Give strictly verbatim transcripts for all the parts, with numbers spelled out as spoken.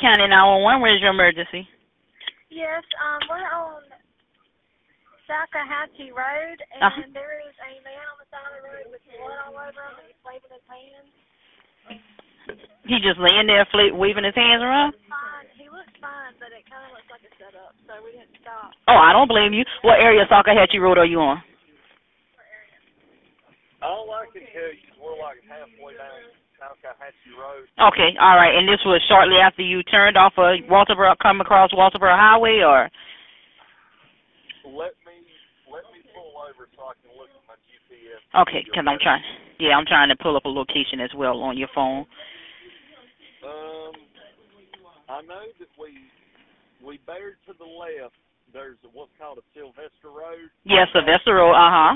Hampton County nine one one, where's your emergency? Yes, um, we're on Salkehatchie Road, and uh-huh. there is a man on the side of the road with blood all over him, and he's waving his hands. He just laying there, fle waving his hands around? He looks fine, but it kind of looks like a setup, so we didn't stop. Oh, I don't blame you. What area of Salkehatchie Road are you on? What area? All I can tell you is we're like halfway down Salkehatchie Road. Okay, all right, and this was shortly after you turned off of Walterboro, come across Walterboro Highway, or? Let me let me pull over so I can look at my G P S. Okay, because I'm trying. Yeah, I'm trying to pull up a location as well on your phone. Um, I know that we we bared to the left. There's what's called a Sylvester Road. Yes, yeah, Sylvester Road. Uh huh.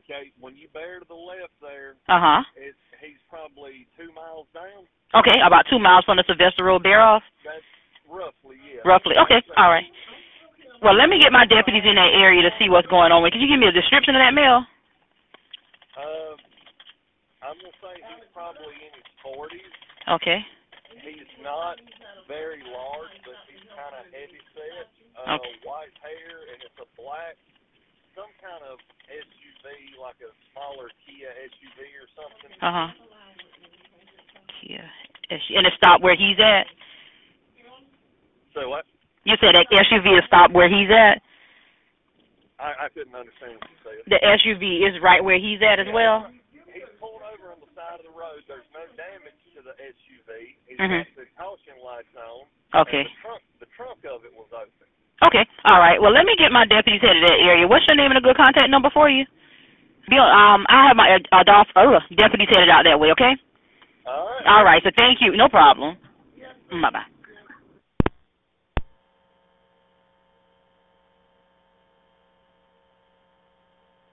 Okay, when you bear to the left there. Uh huh. It's he's probably two miles down. Okay, about two miles from the Sylvester Road bear off. That's roughly, yeah. Roughly. Okay. All right. Well, let me get my deputies in that area to see what's going on. Could you give me a description of that male? Uh, I'm going to say he's probably in his forties. Okay. He's not very large, but he's kind of heavy set, uh, okay. white hair, and it's a black, some kind of S U V, like a smaller Kia S U V or something. Uh-huh. Kia. And it stopped where he's at? Say what? You said that S U V is stopped where he's at? I, I couldn't understand what you said. The S U V is right where he's at as yeah, well? He's pulled over on the side of the road. There's no damage to the S U V. He's mm-hmm. got the caution lights on. Okay. The trunk, the trunk of it was open. Okay. All right. Well, let me get my deputies headed to that area. What's your name and a good contact number for you? Bill, um, I have my uh, Adolf, uh, deputies headed out that way, okay? All right. All right. So thank you. No problem. Bye-bye.